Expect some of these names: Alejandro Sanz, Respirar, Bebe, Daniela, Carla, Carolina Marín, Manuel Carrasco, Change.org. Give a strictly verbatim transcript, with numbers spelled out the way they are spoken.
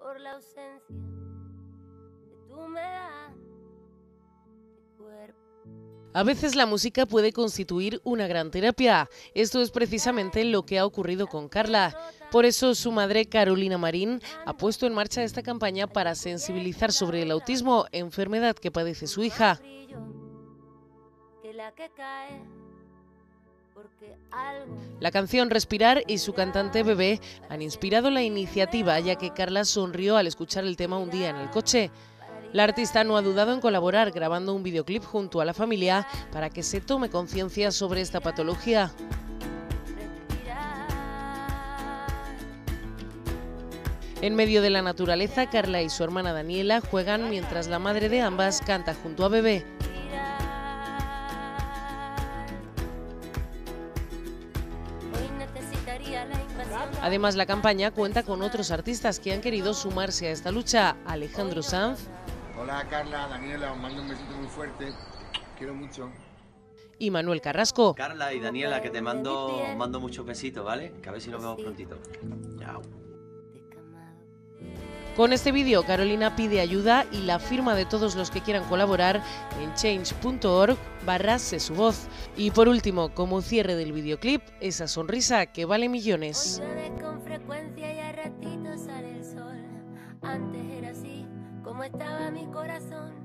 por la ausencia de tu humedad de cuerpo. A veces la música puede constituir una gran terapia. Esto es precisamente lo que ha ocurrido con Carla. Por eso su madre, Carolina Marín, ha puesto en marcha esta campaña para sensibilizar sobre el autismo, enfermedad que padece su hija. La canción Respirar y su cantante Bebe han inspirado la iniciativa, ya que Carla sonrió al escuchar el tema un día en el coche. La artista no ha dudado en colaborar grabando un videoclip junto a la familia para que se tome conciencia sobre esta patología. En medio de la naturaleza, Carla y su hermana Daniela juegan mientras la madre de ambas canta junto a Bebé. Además, la campaña cuenta con otros artistas que han querido sumarse a esta lucha. Alejandro Sanz. Hola Carla, Daniela, os mando un besito muy fuerte, quiero mucho. Y Manuel Carrasco. Carla y Daniela, que te mando, os mando muchos besitos, ¿vale? Que a ver si nos vemos prontito. Chao. Con este vídeo, Carolina pide ayuda y la firma de todos los que quieran colaborar en change punto org barra sé su voz. Y por último, como cierre del videoclip, esa sonrisa que vale millones. Antes era así, como estaba mi corazón.